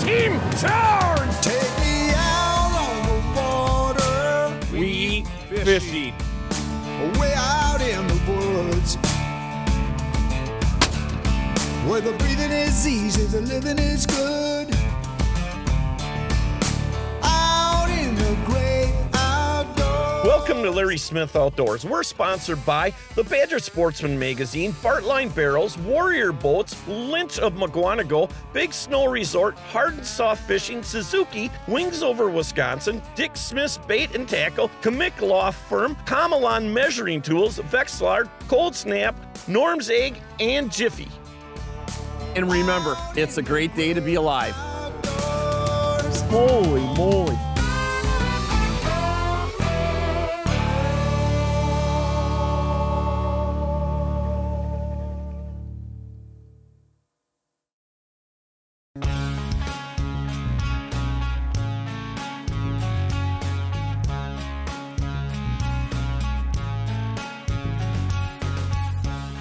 team, charge! Take me out on the water. We eat fishing. Way out in the woods. Where the breathing is easy, the living is good. Out in the great outdoors. Welcome to Larry Smith Outdoors. We're sponsored by the Badger Sportsman Magazine, Bartline Barrels, Warrior Boats, Lynch of Mukwonago, Big Snow Resort, Hard and Soft Fishing, Suzuki, Wings Over Wisconsin, Dick Smith's Bait and Tackle, Kamick Law Firm, Kamalon Measuring Tools, Vexilar, Cold Snap, Norm's Egg, and Jiffy. And remember, it's a great day to be alive. Holy moly.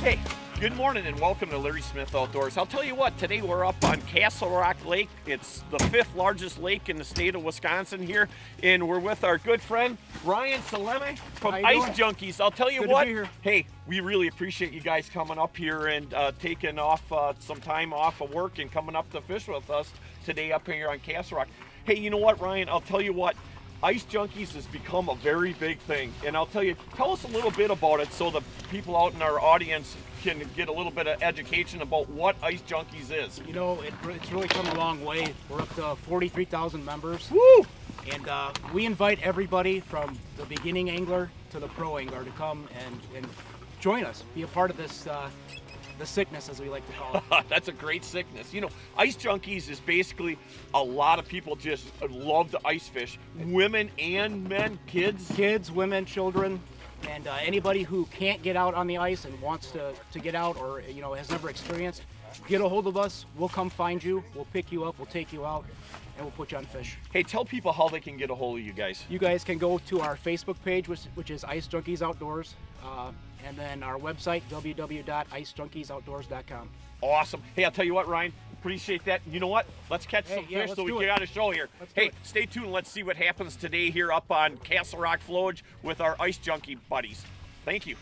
Hey, good morning and welcome to Larry Smith Outdoors. I'll tell you what, today we're up on Castle Rock Lake. It's the 5th largest lake in the state of Wisconsin here, and we're with our good friend Ryan Salemi from Ice Junkies. I'll tell you what, hey, we really appreciate you guys coming up here and taking off some time off of work and coming up to fish with us today up here on Castle Rock. Hey, you know what, Ryan, I'll tell you what, Ice Junkies has become a very big thing, and I'll tell you, tell us a little bit about it so the people out in our audience can get a little bit of education about what Ice Junkies is. You know, it's really come a long way. We're up to 43,000 members. Woo! And we invite everybody from the beginning angler to the pro angler to come and join us, be a part of this the sickness, as we like to call it. That's a great sickness. You know, Ice Junkies is basically a lot of people just love to ice fish. Women and men, kids. Kids, women, children, and anybody who can't get out on the ice and wants to get out or, you know, has never experienced, get a hold of us. We'll come find you. We'll pick you up. We'll take you out, and we'll put you on fish. Hey, tell people how they can get a hold of you guys. You guys can go to our Facebook page, which is Ice Junkies Outdoors. And then our website, www.icejunkiesOutdoors.com. Awesome. Hey, I'll tell you what, Ryan, appreciate that. You know what? Let's catch some fish so we get out of show here. Hey, stay tuned. Let's see what happens today here up on Castle Rock Flowage with our Ice Junkie buddies. Thank you.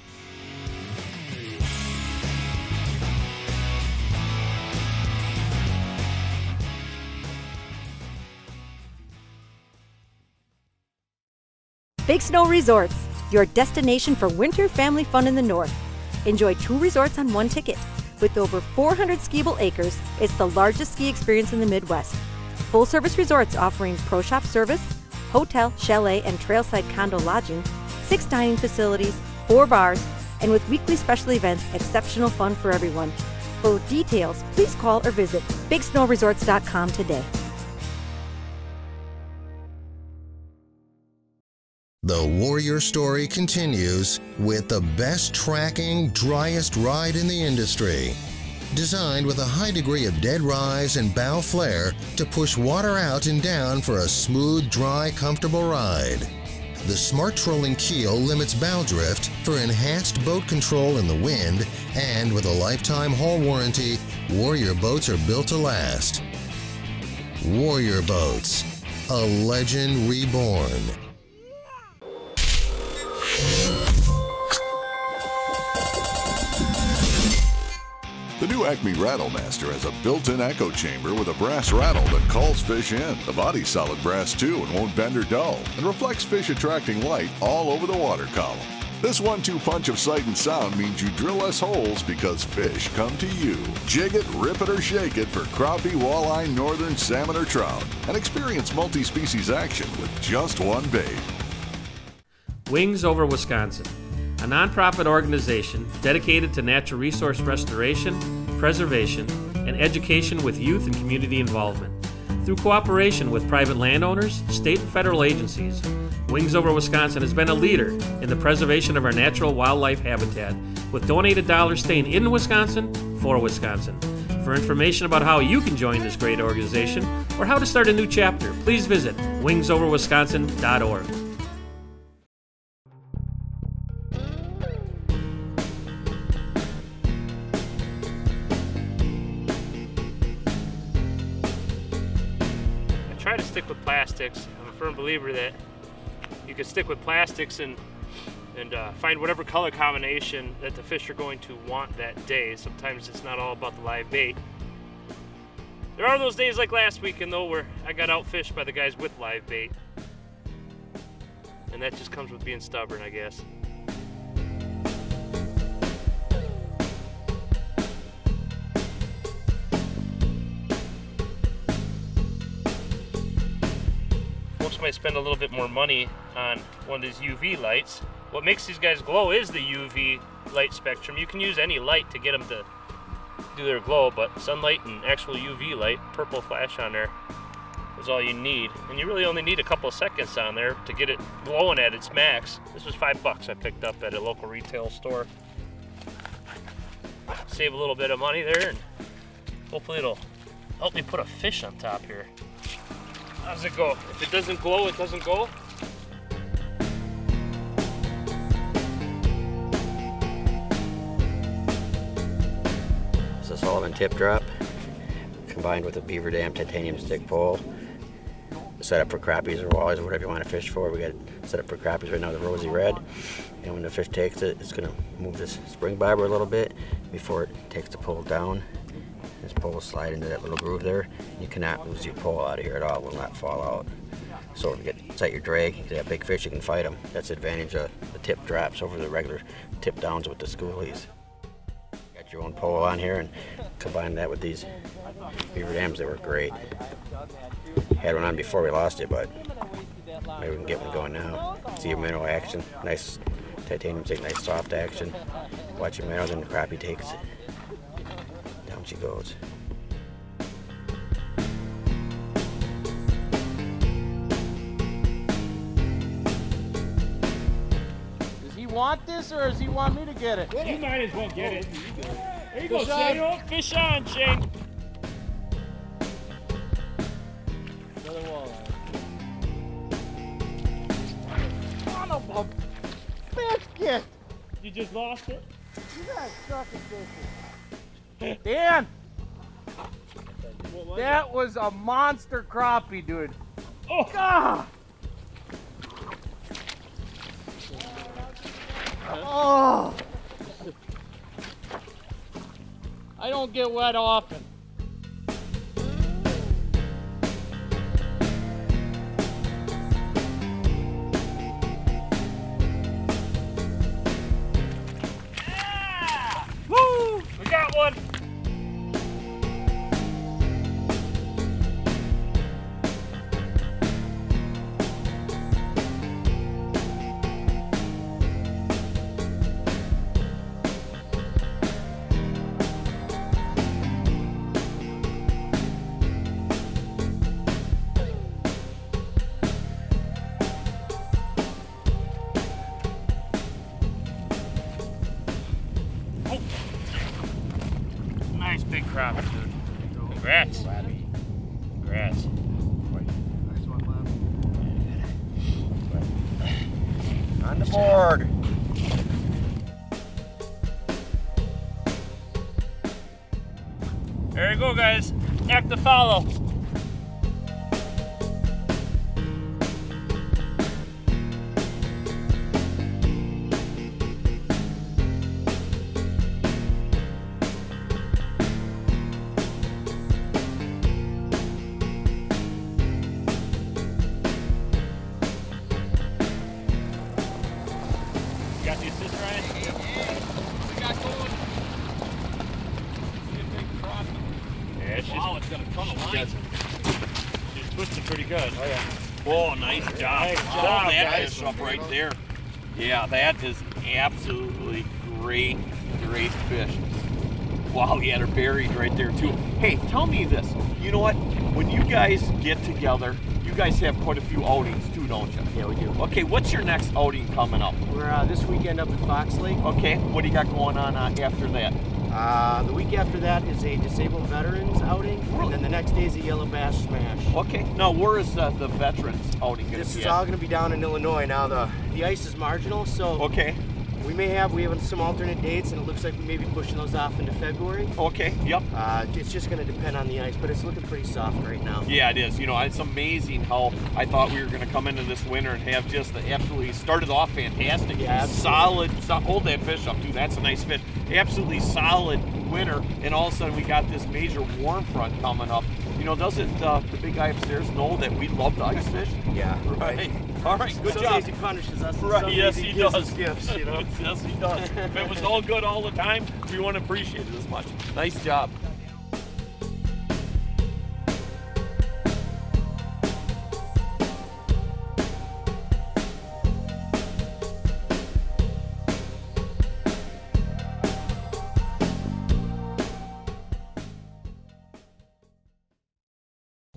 Big Snow Resorts, your destination for winter family fun in the north. Enjoy 2 resorts on 1 ticket. With over 400 skiable acres, it's the largest ski experience in the Midwest. Full-service resorts offering pro shop service, hotel, chalet, and trailside condo lodging, 6 dining facilities, 4 bars, and with weekly special events, exceptional fun for everyone. For details, please call or visit BigSnowResorts.com today. The Warrior story continues with the best tracking, driest ride in the industry. Designed with a high degree of dead rise and bow flare to push water out and down for a smooth, dry, comfortable ride. The smart trolling keel limits bow drift for enhanced boat control in the wind, and with a lifetime hull warranty, Warrior Boats are built to last. Warrior Boats, a legend reborn. The new Acme Rattlemaster has a built-in echo chamber with a brass rattle that calls fish in. The body's solid brass too and won't bend or dull, and reflects fish attracting light all over the water column. This 1-2 punch of sight and sound means you drill less holes because fish come to you. Jig it, rip it, or shake it for crappie, walleye, northern, salmon, or trout, and experience multi-species action with just one bait. Wings Over Wisconsin, a nonprofit organization dedicated to natural resource restoration, preservation, and education with youth and community involvement. Through cooperation with private landowners, state and federal agencies, Wings Over Wisconsin has been a leader in the preservation of our natural wildlife habitat, with donated dollars staying in Wisconsin for Wisconsin. For information about how you can join this great organization or how to start a new chapter, please visit wingsoverwisconsin.org. try to stick with plastics. I'm a firm believer that you can stick with plastics and find whatever color combination that the fish are going to want that day. Sometimes it's not all about the live bait. There are those days like last weekend though where I got outfished by the guys with live bait. And that just comes with being stubborn, I guess. Folks might spend a little bit more money on one of these UV lights. What makes these guys glow is the UV light spectrum. You can use any light to get them to do their glow, but sunlight and actual UV light, purple flash on there, is all you need. And you really only need a couple of seconds on there to get it glowing at its max. This was $5 I picked up at a local retail store. Save a little bit of money there, and hopefully it'll help me put a fish on top here. How does it go? If it doesn't glow, it doesn't go. It's a Sullivan tip drop combined with a Beaver Dam titanium stick pole. Set up for crappies or walleyes or whatever you want to fish for. We got it set up for crappies right now, the rosy red. And when the fish takes it, it's going to move this spring bobber a little bit before it takes the pole down. This pole will slide into that little groove there. You cannot lose your pole out of here at all. It will not fall out. So if you get tight your drag, you can have big fish, you can fight them. That's the advantage of the tip drops over the regular tip downs with the schoolies. Got your own pole on here, and combine that with these Beaver Dams that were great. Had one on before we lost it, but maybe we can get one going now. See your minnow action. Nice titanium take, nice soft action. Watch your minnow, then the crappie takes it. She goes. Does he want this or does he want me to get it? You might as well get it. There you go, Shane. Fish on, Shane. Another walleye. Son of a biscuit! You just lost it? You guys suck at fishing. Dan, that was a monster crappie, dude. Oh! God. Oh! I don't get wet often. Congrats. Congrats. Nice one, Lab. On the board. There you go, guys. Act the follow. Right there. Yeah, that is absolutely great, great fish. Wow, yeah, they're buried right there too. Hey, tell me this. You know what? When you guys get together, you guys have quite a few outings too, don't you? Yeah, we do. Okay, what's your next outing coming up? We're this weekend up at Fox Lake. Okay, what do you got going on after that? The week after that is a disabled veterans outing, really? And then the next day is a yellow bass smash. Okay. Now, where is the veterans outing going to be? This is all going to be down in Illinois. Now, the ice is marginal, so okay. We have some alternate dates, and it looks like we may be pushing those off into February. Okay, yep. It's just going to depend on the ice, but it's looking pretty soft right now. Yeah, it is. You know, it's amazing how I thought we were going to come into this winter and have just absolutely started off fantastic. Yeah, solid. Hold that fish up, too. That's a nice fish. Absolutely solid winter, and all of a sudden we got this major warm front coming up. You know, doesn't the big guy upstairs know that we love to ice fish? Yeah. Right. All right, good job. Some days he punishes us. Right, yes he does. Gifts, you know? Yes he does. If it was all good all the time, we wouldn't appreciate it as much. Nice job.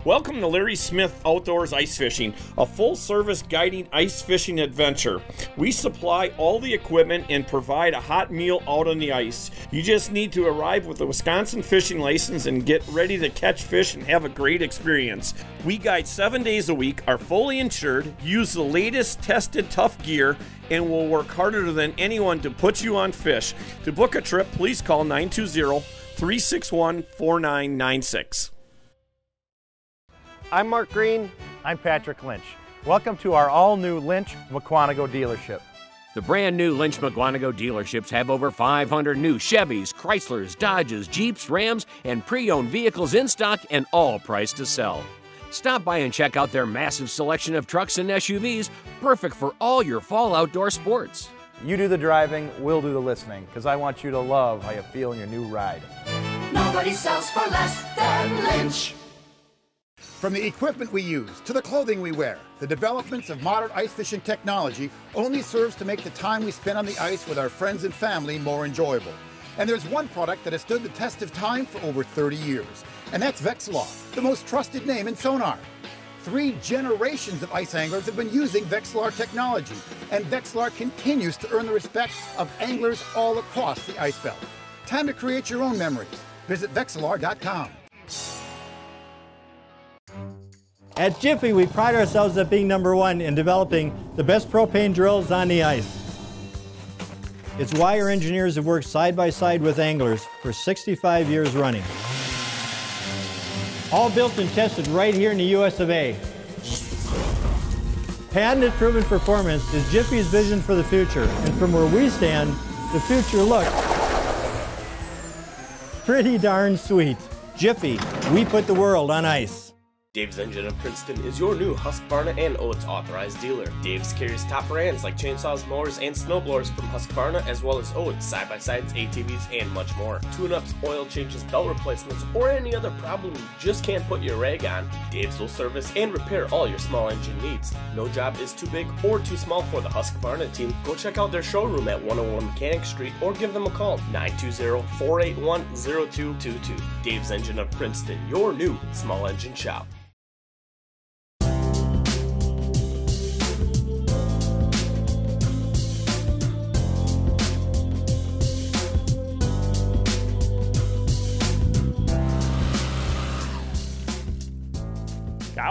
Welcome to Larry Smith Outdoors Ice Fishing, a full-service guiding ice fishing adventure. We supply all the equipment and provide a hot meal out on the ice. You just need to arrive with a Wisconsin fishing license and get ready to catch fish and have a great experience. We guide 7 days a week, are fully insured, use the latest tested tough gear, and will work harder than anyone to put you on fish. To book a trip, please call 920-361-4996. I'm Mark Green. I'm Patrick Lynch. Welcome to our all-new Lynch Mukwonago dealership. The brand-new Lynch Mukwonago dealerships have over 500 new Chevys, Chryslers, Dodges, Jeeps, Rams, and pre-owned vehicles in stock and all priced to sell. Stop by and check out their massive selection of trucks and SUVs, perfect for all your fall outdoor sports. You do the driving, we'll do the listening, because I want you to love how you feel in your new ride. Nobody sells for less than Lynch. From the equipment we use to the clothing we wear, the developments of modern ice fishing technology only serves to make the time we spend on the ice with our friends and family more enjoyable. And there's one product that has stood the test of time for over 30 years, and that's Vexilar, the most trusted name in sonar. 3 generations of ice anglers have been using Vexilar technology, and Vexilar continues to earn the respect of anglers all across the ice belt. Time to create your own memories. Visit Vexilar.com. At Jiffy, we pride ourselves at being #1 in developing the best propane drills on the ice. It's why our engineers have worked side by side with anglers for 65 years running. All built and tested right here in the US of A. Patented proven performance is Jiffy's vision for the future, and from where we stand, the future looks pretty darn sweet. Jiffy, we put the world on ice. Dave's Engine of Princeton is your new Husqvarna and Oates authorized dealer. Dave's carries top brands like chainsaws, mowers, and snowblowers from Husqvarna, as well as Oates, side-by-sides, ATVs, and much more. Tune-ups, oil changes, belt replacements, or any other problem you just can't put your rag on, Dave's will service and repair all your small engine needs. No job is too big or too small for the Husqvarna team. Go check out their showroom at 101 Mechanic Street or give them a call, 920-481-0222. Dave's Engine of Princeton, your new small engine shop.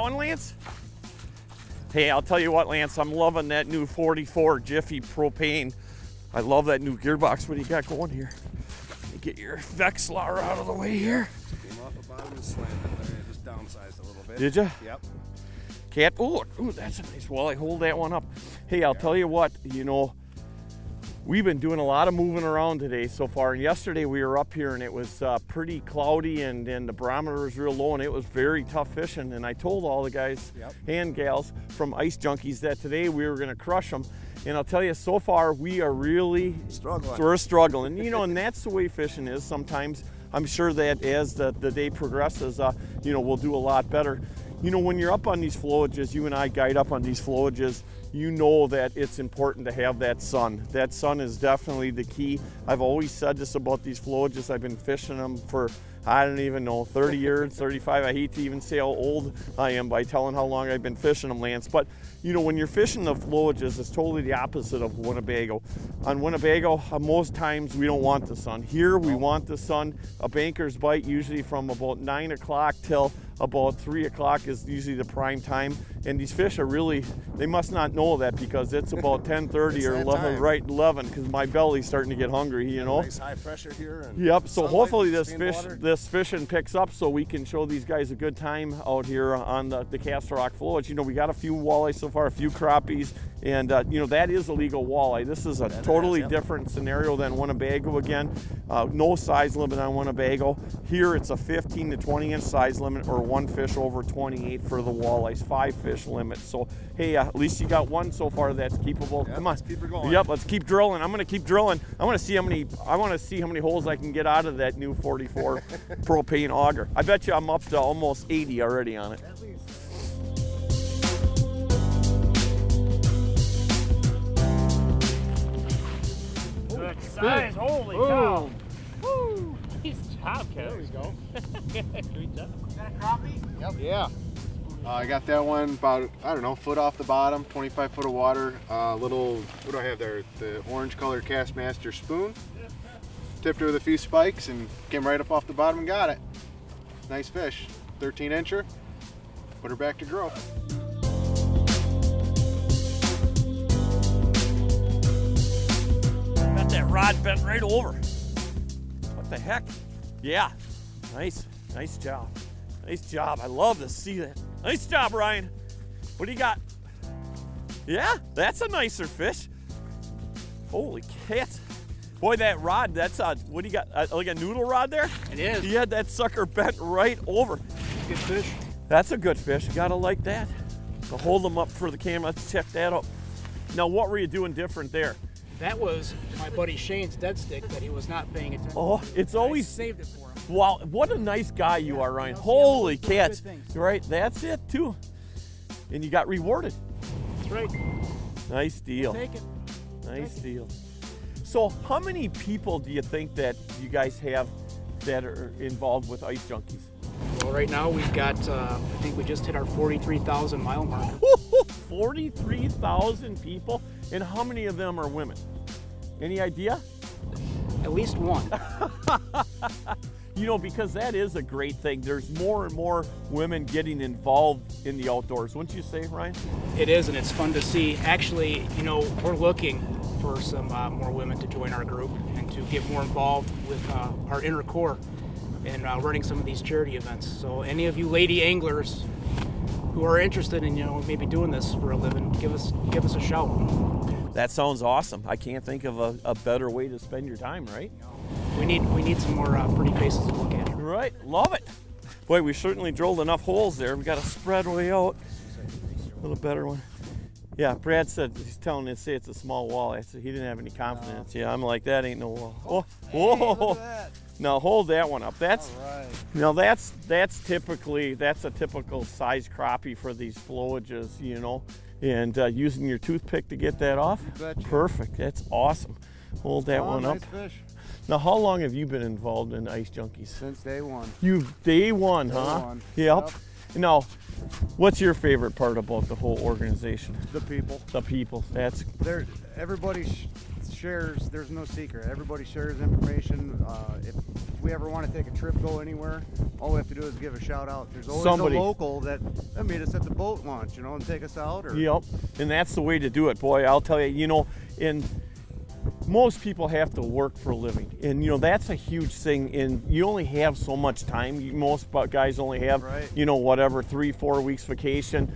Going, Lance? Hey, I'll tell you what, Lance, I'm loving that new 44 Jiffy propane. I love that new gearbox. What do you got going here? Get your Vexilar out of the way here. Came off the bottom and slammed it there. Just downsized a little bit. Did you? Yep. Cat, ooh, that's a nice walleye. Hold that one up. Hey, I'll tell you what, you know, we've been doing a lot of moving around today so far. And yesterday we were up here and it was pretty cloudy and the barometer was real low and it was very tough fishing. And I told all the guys and gals from Ice Junkies that today we were gonna crush them. And I'll tell you, so far we are really struggling. We're struggling, you know, and that's the way fishing is sometimes. I'm sure that as the day progresses, you know, we'll do a lot better. You know, when you're up on these flowages, you and I guide up on these flowages, you know that it's important to have that sun. That sun is definitely the key. I've always said this about these flowages. I've been fishing them for, I don't even know, 30 years, 35. I hate to even say how old I am by telling how long I've been fishing them, Lance. But, you know, when you're fishing the flowages, it's totally the opposite of Winnebago. On Winnebago, most times we don't want the sun. Here, we want the sun. A banker's bite, usually from about 9 o'clock till about 3 o'clock is usually the prime time. And these fish are really, they must not know that, because it's about 10:30 it's or 11, right 11, because my belly's starting to get hungry, you know. Nice high pressure here. And yep, so hopefully this fishing picks up so we can show these guys a good time out here on the Castle Rock Flowage. You know, we got a few walleye so far, a few crappies, and you know, that is a legal walleye. This is a totally different scenario than Winnebago again. No size limit on Winnebago. Here it's a 15 to 20 inch size limit, or one fish over 28 for the walleyes, 5 fish limit. So hey, at least you got one so far that's keepable. Yep, come on, let's keep her going. Yep, let's keep drilling. I'm gonna keep drilling. I want to see how many holes I can get out of that new 44 propane auger. I bet you I'm up to almost 80 already on it. At least. Good size, holy cow! Woo! Nice job, Kevin. There we go. Great job. Is that a crappie? Yep. Yeah. I got that one about, I don't know, foot off the bottom, 25 foot of water, little, what do I have there? The orange colored Castmaster spoon. Tipped it with a few spikes and came right up off the bottom and got it. Nice fish, 13 incher, put her back to growth. Got that rod bent right over. What the heck? Yeah, nice, nice job. Nice job, I love to see that. Nice job, Ryan. What do you got? Yeah, that's a nicer fish. Holy cat. Boy, that rod, that's a, what do you got? Like a noodle rod there? It is. Yeah, that sucker bent right over. Good fish. That's a good fish, gotta like that. So hold them up for the camera, let's check that out. Now, what were you doing different there? That was my buddy Shane's dead stick that he was not paying attention to. Oh, it's always... I saved it for him. Wow, what a nice guy you are, Ryan. Holy cats. Right, that's it, too. And you got rewarded. That's right. Nice deal. We'll take it. Nice deal. So how many people do you think that you guys have that are involved with Ice Junkies? Well, right now we've got, I think we just hit our 43,000 mile mark. 43,000 people? And how many of them are women? Any idea? At least one. You know, because that is a great thing. There's more and more women getting involved in the outdoors. Wouldn't you say, Ryan? It is, and it's fun to see. Actually, you know, we're looking for some more women to join our group and to get more involved with our inner core and running some of these charity events. So any of you lady anglers who are interested in, you know, maybe doing this for a living, give us a shout. That sounds awesome. I can't think of a better way to spend your time, right? We need some more pretty faces to look at. Right, love it. Boy, we certainly drilled enough holes there. We got a spread way out. A little better one. Yeah, Brad said, he's telling us, say it's a small walleye. I said he didn't have any confidence. Yeah, I'm like, that ain't no wall. Oh, hey, whoa! Now hold that one up. That's right. Now that's a typical size crappie for these flowages, you know. And using your toothpick to get that off. Perfect. That's awesome. Hold that one up. Nice fish. Now, how long have you been involved in Ice Junkies? Since day one. Day one, huh? Yep. Now, what's your favorite part about the whole organization? The people. The people. That's. There, everybody shares. There's no secret. Everybody shares information. If we ever want to take a trip, go anywhere, all we have to do is give a shout out. There's always somebody, a local that meet us at the boat launch, you know, and take us out. Or... Yep. And that's the way to do it, boy. I'll tell you. You know, in. Most people have to work for a living, and you know, that's a huge thing, and you only have so much time. Most guys only have, you know, whatever, 3-4 weeks vacation,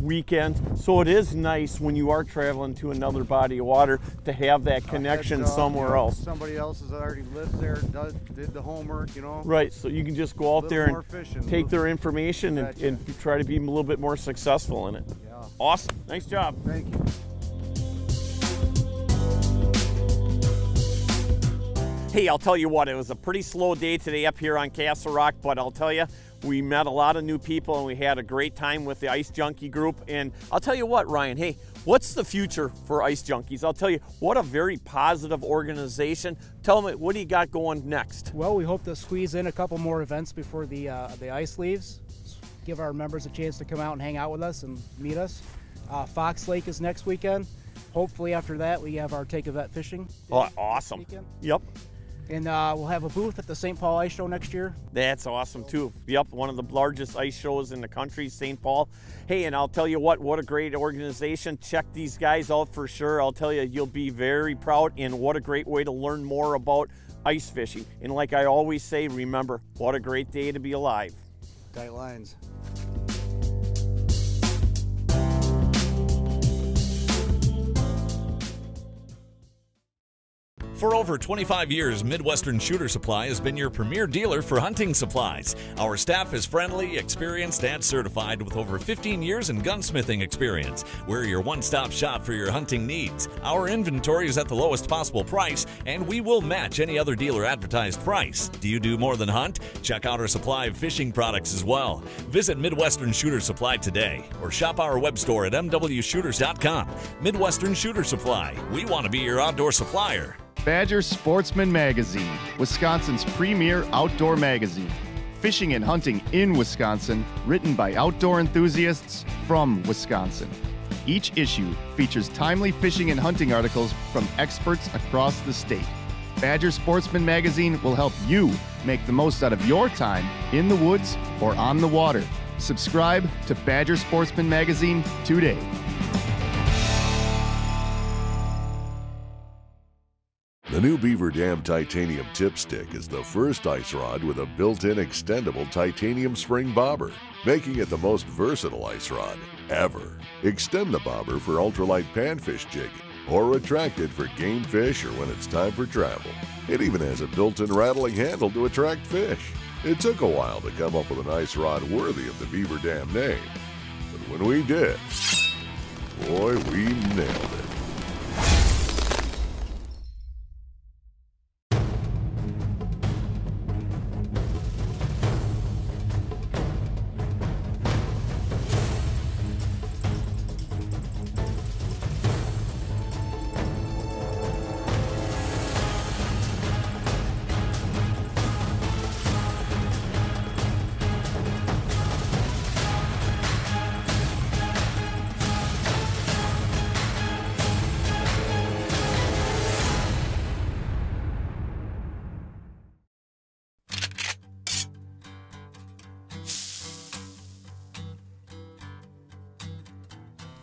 weekends. So it is nice when you are traveling to another body of water to have that connection somewhere else. Somebody else has already lived there, did the homework, you know. Right, so you can just go out there and take their information and try to be a little bit more successful in it. Yeah. Awesome, nice job. Thank you. Hey, I'll tell you what, it was a pretty slow day today up here on Castle Rock, but I'll tell you, we met a lot of new people and we had a great time with the Ice Junkie group. And I'll tell you what, Ryan, hey, what's the future for Ice Junkies? I'll tell you, what a very positive organization. Tell me, what do you got going next? Well, we hope to squeeze in a couple more events before the ice leaves. Give our members a chance to come out and hang out with us and meet us. Fox Lake is next weekend. Hopefully after that, we have our Take a Vet fishing. Oh, awesome. Yep. and we'll have a booth at the St. Paul Ice Show next year. That's awesome too. Yep, one of the largest ice shows in the country, St. Paul. Hey, and I'll tell you what a great organization. Check these guys out for sure. I'll tell you, you'll be very proud, and what a great way to learn more about ice fishing. And like I always say, remember, what a great day to be alive. Tight lines. For over 25 years, Midwestern Shooter Supply has been your premier dealer for hunting supplies. Our staff is friendly, experienced, and certified with over 15 years in gunsmithing experience. We're your one-stop shop for your hunting needs. Our inventory is at the lowest possible price, and we will match any other dealer advertised price. Do you do more than hunt? Check out our supply of fishing products as well. Visit Midwestern Shooter Supply today, or shop our web store at mwshooters.com. Midwestern Shooter Supply. We want to be your outdoor supplier. Badger Sportsman Magazine, Wisconsin's premier outdoor magazine. Fishing and hunting in Wisconsin, written by outdoor enthusiasts from Wisconsin. Each issue features timely fishing and hunting articles from experts across the state. Badger Sportsman Magazine will help you make the most out of your time in the woods or on the water. Subscribe to Badger Sportsman Magazine today. The new Beaver Dam Titanium Tip Stick is the first ice rod with a built-in extendable titanium spring bobber, making it the most versatile ice rod ever. Extend the bobber for ultralight panfish jigging, or retract it for game fish or when it's time for travel. It even has a built-in rattling handle to attract fish. It took a while to come up with an ice rod worthy of the Beaver Dam name, but when we did, boy, we nailed it.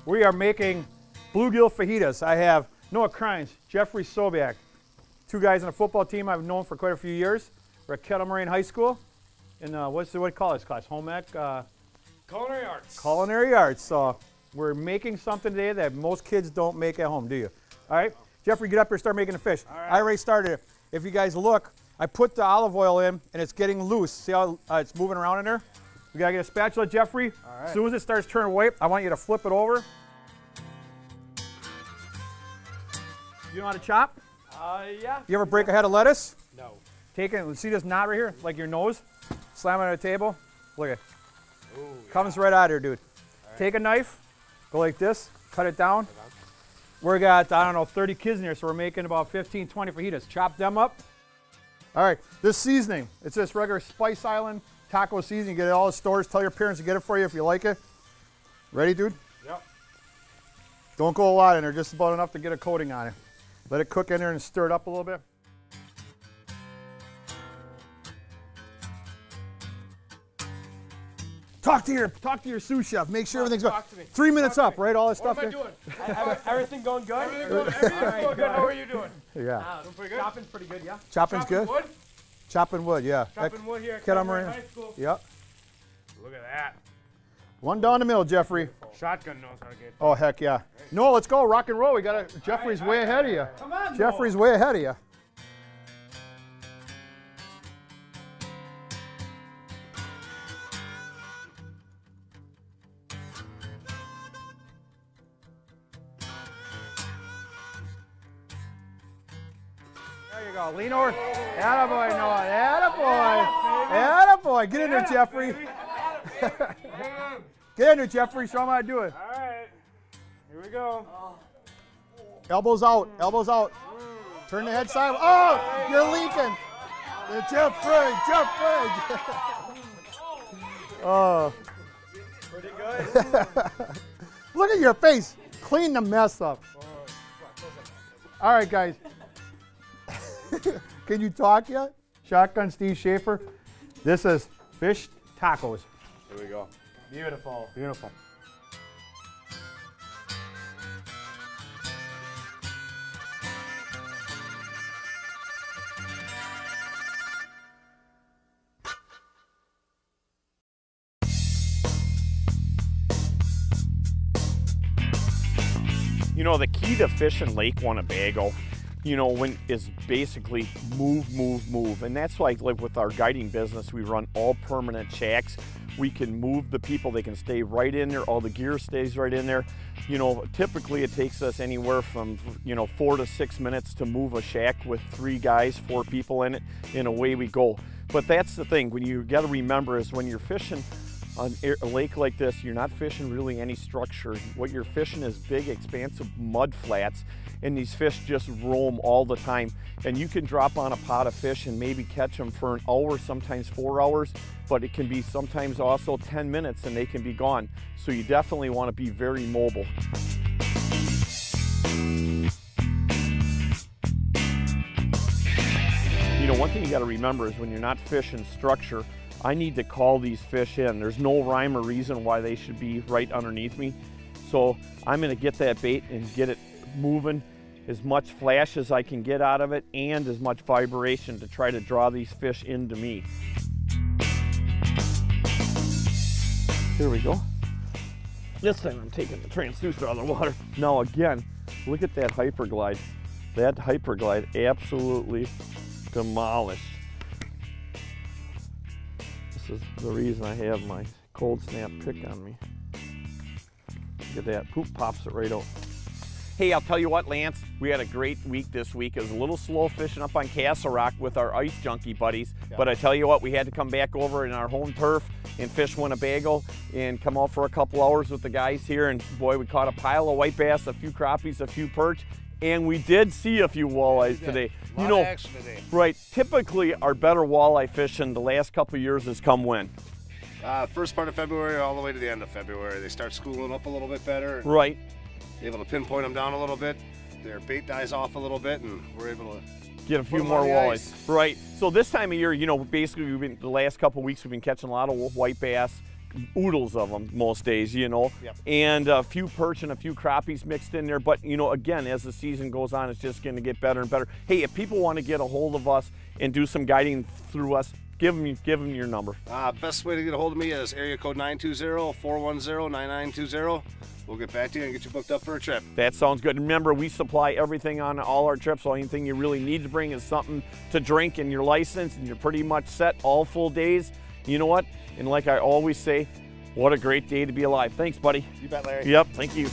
We are making bluegill fajitas. I have Noah Kreins, Jeffrey Sobiak, two guys on a football team I've known for quite a few years. We're at Kettle Moraine High School in what college class? Home ec? Culinary arts. Culinary arts. So we're making something today that most kids don't make at home, do you? All right, Jeffrey, get up here and start making the fish. All right. I already started it. If you guys look, I put the olive oil in and it's getting loose. See how it's moving around in there? We gotta get a spatula, Jeffrey. All right. As soon as it starts turning white, I want you to flip it over. You know how to chop? Yeah. You ever break a head of lettuce? No. Take it, see this knot right here, like your nose? Slam it on the table. Look at it. Ooh, yeah. Comes right out of here, dude. Right. Take a knife, go like this, cut it down. We got, I don't know, 30 kids in here, so we're making about 15, 20 fajitas. Chop them up. All right, this seasoning, it's this regular Spice Island taco seasoning. You get it at all the stores. Tell your parents to get it for you if you like it. Ready, dude? Yep. Don't go a lot in there, just about enough to get a coating on it. Let it cook in there and stir it up a little bit. Talk to your sous chef. Make sure everything's good. 3 minutes up, right? All this stuff. What am I doing? Everything going good? Everything's going good. How are you doing? Yeah. Doing pretty good. Chopping's pretty good, yeah. Chopping's good. Wood? Chopping wood, yeah. Chopping wood here at Kettle Moraine High School. Yep. Look at that. One down the middle, Jeffrey. Shotgun knows how to get it. Oh, heck yeah. Great. No, let's go. Rock and roll. We got to. Jeffrey's way ahead of you. Come on, Jeffrey's way ahead of you. There you go. Lean over. Attaboy, Noah. Attaboy. Attaboy. Get in there, Jeffrey. Get in there, Jeffrey. Show him how to do it. All right. Here we go. Elbows out. Elbows out. Turn the head sideways. Oh, you're leaking. Jeffrey. Jeffrey. Oh. Pretty good. Look at your face. Clean the mess up. All right, guys. Can you talk yet? Shotgun Steve Schaefer. This is fish tacos. Here we go. Beautiful. Beautiful. You know, the key to fishing Lake Winnebago, you know, is basically move, move, move. And that's like with our guiding business, we run all permanent shacks. We can move the people, they can stay right in there, all the gear stays right in there. You know, typically it takes us anywhere from, you know, 4 to 6 minutes to move a shack with 3 guys, 4 people in it, and away we go. But that's the thing, when you gotta remember is when you're fishing on a lake like this, you're not fishing really any structure. What you're fishing is big, expansive mud flats, and these fish just roam all the time. And you can drop on a pot of fish and maybe catch them for an hour, sometimes 4 hours, but it can be sometimes also 10 minutes and they can be gone. So you definitely want to be very mobile. You know, one thing you got to remember is when you're not fishing structure, I need to call these fish in. There's no rhyme or reason why they should be right underneath me. So I'm gonna get that bait and get it moving, as much flash as I can get out of it and as much vibration to try to draw these fish into me. Here we go. This time I'm taking the transducer out of the water. Now again, look at that hyperglide. That hyperglide absolutely demolished. This is the reason I have my Cold Snap pick on me. Look at that, poop pops it right out. Hey, I'll tell you what, Lance, we had a great week this week. It was a little slow fishing up on Castle Rock with our Ice Junkie buddies, yeah. But I tell you what, we had to come back over in our home turf and fish Winnebago and come out for a couple hours with the guys here, and boy, we caught a pile of white bass, a few crappies, a few perch, and we did see a few walleyes today. You know, right, typically our better walleye fishing the last couple of years has come when? First part of February all the way to the end of February. They start schooling up a little bit better. Right. Able to pinpoint them down a little bit. Their bait dies off a little bit and we're able to get a few more walleyes. Right, so this time of year, you know, basically we've been, the last couple of weeks we've been catching a lot of white bass, oodles of them most days, you know, yep. And a few perch and a few crappies mixed in there. But, you know, again, as the season goes on, it's just going to get better and better. Hey, if people want to get a hold of us and do some guiding through us, give them your number. Best way to get a hold of me is area code 920-410-9920. We'll get back to you and get you booked up for a trip. That sounds good. Remember, we supply everything on all our trips. The only thing you really need to bring is something to drink and your license, and you're pretty much set all full days. You know what? And like I always say, what a great day to be alive. Thanks, buddy. You bet, Larry. Yep, thank you.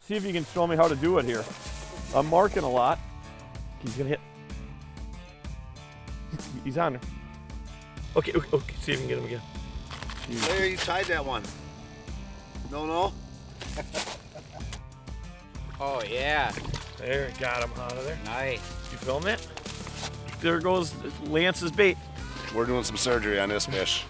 See if you can show me how to do it here. I'm marking a lot. He's gonna hit. He's on there. Okay, okay, okay. See if you can get him again. Larry, you tied that one. No, no. Oh, yeah. There, got him out of there. Nice. You film it? There goes Lance's bait. We're doing some surgery on this fish.